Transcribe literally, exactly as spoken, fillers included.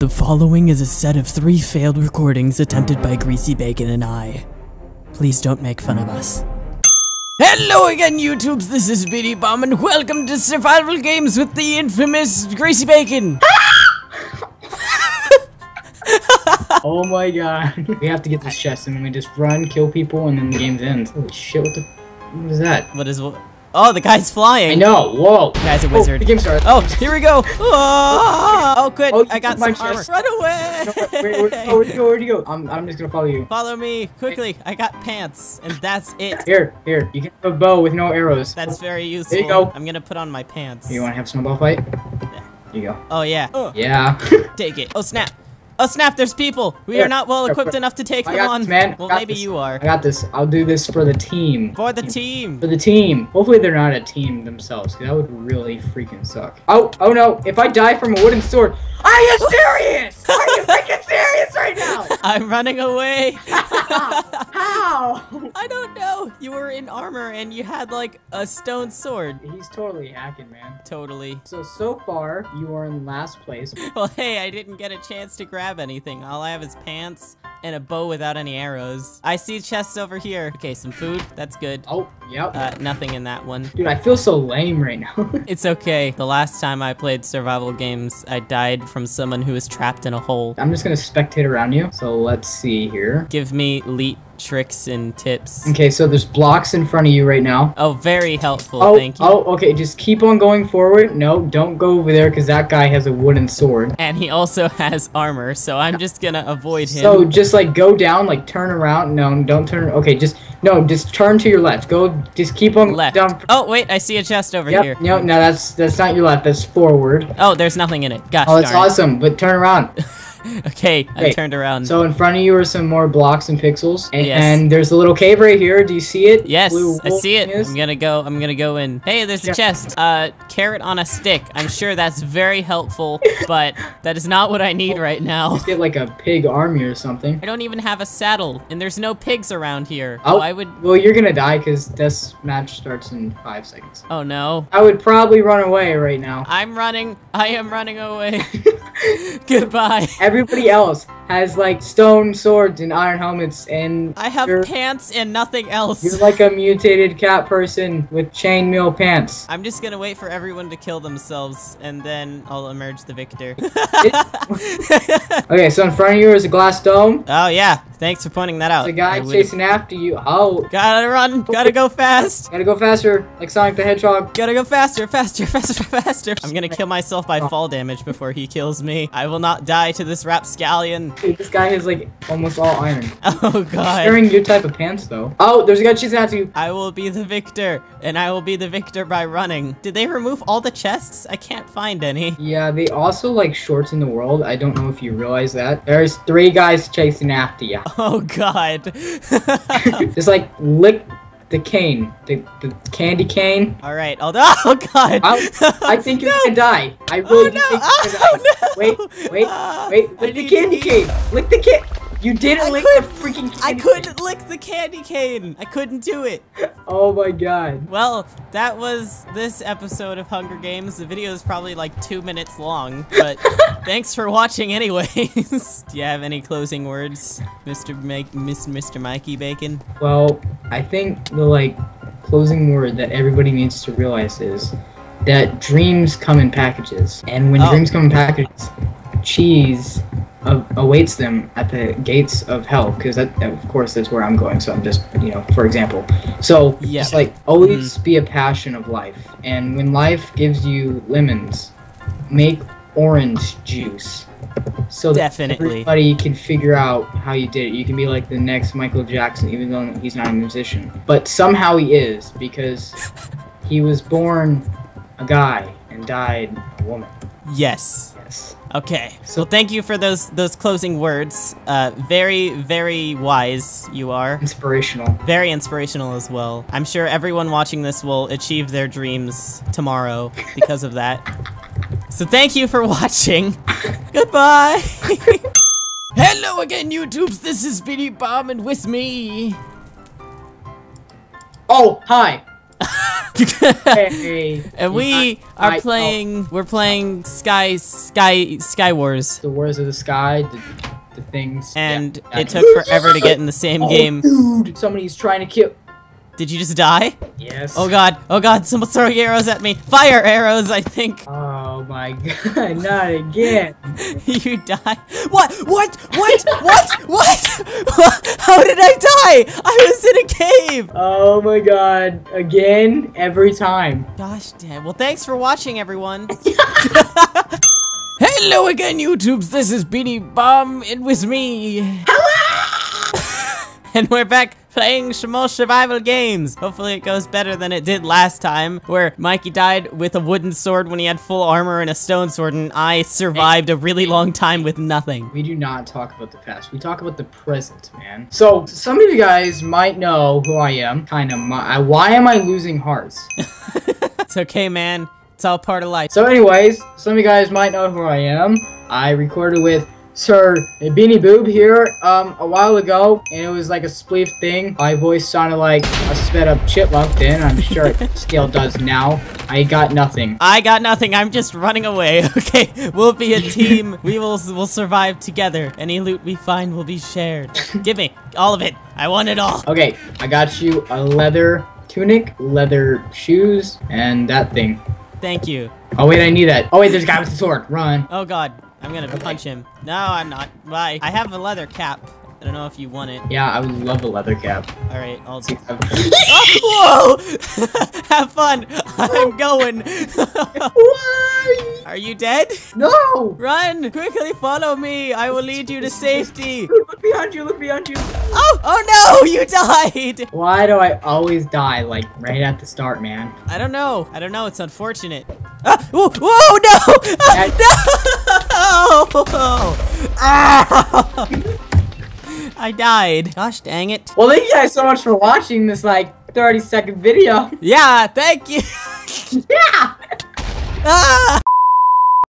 The following is a set of three failed recordings attempted by Greasy Bacon and I. Please don't make fun of us. Hello again, YouTubes, this is B D Bomb, and welcome to Survival Games with the infamous Greasy Bacon! Oh my god. We have to get this chest, and then we just run, kill people, and then the game ends. Holy shit, what the... What is that? What is what? Oh, the guy's flying! I know! Whoa! The guy's a wizard. Oh, the game started. Oh, here we go! Oh, oh good! Oh, I got some armor. Run away! No, wait, where, oh, where'd you go? Where'd you go? I'm, I'm just gonna follow you. Follow me! Quickly! I got pants, and that's it. Here, here. You can have a bow with no arrows. That's very useful. There you go. I'm gonna put on my pants. You wanna have a snowball fight? There you go. Oh, yeah. Oh. Yeah. Take it. Oh, snap. Oh, snap, there's people. We here, are not well equipped here, enough to take I them on. This, man. Well, maybe this. You are. I got this. I'll do this for the team. For the team. For the team. Hopefully they're not a team themselves, because that would really freaking suck. Oh, oh no. If I die from a wooden sword. Are you serious? Are you freaking serious right now? I'm running away. How? I don't know. You were in armor and you had like a stone sword. He's totally hacking, man. Totally. So, so far, you are in last place. Well, hey, I didn't get a chance to grab anything. All I have is pants and a bow without any arrows. I see chests over here. Okay, some food. That's good. Oh, yep. Uh, nothing in that one. Dude, I feel so lame right now. It's okay. The last time I played survival games, I died from someone who was trapped in a hole. I'm just gonna spectate around you. So let's see here. Give me elite tricks and tips. Okay, so there's blocks in front of you right now. Oh, very helpful. Oh, thank you. Oh, okay. Just keep on going forward. No, don't go over there because that guy has a wooden sword. And he also has armor, so I'm just gonna avoid him. So just like go down, like turn around. No, don't turn. Okay, just no, just turn to your left. Go, just keep on left. Down. Oh wait, I see a chest over yep, here. No, no, that's that's not your left. That's forward. Oh, there's nothing in it. Gosh. Oh, that's darn. Awesome. But turn around. Okay, I Wait, turned around. So in front of you are some more blocks and pixels, and, yes. and there's a little cave right here. Do you see it? Yes, Blue I see it. Is. I'm gonna go. I'm gonna go in. Hey, there's a chest. Uh, carrot on a stick. I'm sure that's very helpful, but that is not what I need right now. Just get like a pig army or something. I don't even have a saddle, and there's no pigs around here. Oh, so I would. Well, you're gonna die because this match starts in five seconds. Oh no. I would probably run away right now. I'm running. I am running away. Goodbye. Everybody else has like stone swords and iron helmets, and I have pants and nothing else. You're like a mutated cat person with chainmail pants. I'm just gonna wait for everyone to kill themselves, and then I'll emerge the victor. Okay, so in front of you is a glass dome. Oh yeah, thanks for pointing that out. There's a guy chasing after you. Oh, gotta run, gotta go fast, gotta go faster, like Sonic the Hedgehog. Gotta go faster, faster, faster, faster. I'm gonna kill myself by fall damage before he kills me. I will not die to this rapscallion. Dude, this guy has like almost all iron. Oh god. He's wearing your type of pants though. Oh, there's a guy chasing after you. I will be the victor, and I will be the victor by running. Did they remove all the chests? I can't find any. Yeah, they also like shorten the world. I don't know if you realize that. There's three guys chasing after you. Oh god. Just like lick the cane, the, the candy cane. All right, although, oh god. I, I think you're no. gonna die. I really oh, no. think you're gonna die. Oh, no. Wait, wait, uh, wait, lick I the candy eat. cane. Lick the can- You didn't I lick the freaking candy cane. I couldn't lick the candy cane. I couldn't do it. Oh my god. Well, that was this episode of Hunger Games. The video is probably like two minutes long, but thanks for watching anyways. Do you have any closing words, Mister Mike, Mister Mikey Bacon? Well, I think the like closing word that everybody needs to realize is that dreams come in packages, and when oh. dreams come in packages, cheese uh, awaits them at the gates of hell. Because that, of course, that's where I'm going. So I'm just, you know, for example. So yeah. just like always mm-hmm. be a passion of life, and when life gives you lemons, make orange juice. So that Definitely. everybody can figure out how you did it. You can be like the next Michael Jackson, even though he's not a musician. But somehow he is, because he was born a guy and died a woman. Yes. Yes. Okay. So thank you for those those closing words. Uh, very, very wise you are. Inspirational. Very inspirational as well. I'm sure everyone watching this will achieve their dreams tomorrow because of that. So thank you for watching. Goodbye. Hello again, YouTubes. This is BeenieBomb, and with me. Oh, hi. Hey, and we not, are I, playing. Oh. We're playing Sky Sky Sky Wars. The Wars of the Sky. The, the things. And yeah, it took forever to get in the same oh, game. Dude, somebody's trying to kill. Did you just die? Yes. Oh god. Oh god. Someone's throwing arrows at me. Fire arrows, I think. Oh my god. Not again. You die. What? What? What? What? What? How did I die? I was in a cave. Oh my god. Again? Every time. Gosh damn. Well, thanks for watching, everyone. Hello again, YouTubes. This is BD Bomb, and with me. Hello! And we're back. Playing some more survival games. Hopefully it goes better than it did last time, where Mikey died with a wooden sword when he had full armor and a stone sword, and I survived a really long time with nothing. We do not talk about the past. We talk about the present, man. So some of you guys might know who I am. Kind of. My, why am I losing hearts? It's okay, man. It's all part of life. So anyways, some of you guys might know who I am. I recorded with Sir Beanie Boob here um, a while ago, and it was like a spleef thing. My voice sounded like a sped up chipmunk then. I'm sure it still does now. I got nothing. I got nothing. I'm just running away. Okay, we'll be a team. We will we'll survive together. Any loot we find will be shared. Give me all of it. I want it all. Okay, I got you a leather tunic, leather shoes, and that thing. Thank you. Oh wait, I need that. Oh wait, there's a guy with the sword. Run. Oh god. I'm gonna okay. punch him. No, I'm not. Bye. I have a leather cap. I don't know if you want it. Yeah, I would love a leather cap. All right, I'll see. Oh, whoa! Have fun. I'm going. Why? Are you dead? No. Run quickly. Follow me. I will lead you to safety. Look behind you. Look behind you. Oh! Oh no! You died. Why do I always die like right at the start, man? I don't know. I don't know. It's unfortunate. Ah, whoa, whoa, no! Ah, no! Ah, I died. Gosh dang it. Well, thank you guys so much for watching this, like, thirty second video. Yeah, thank you. Yeah! Ah!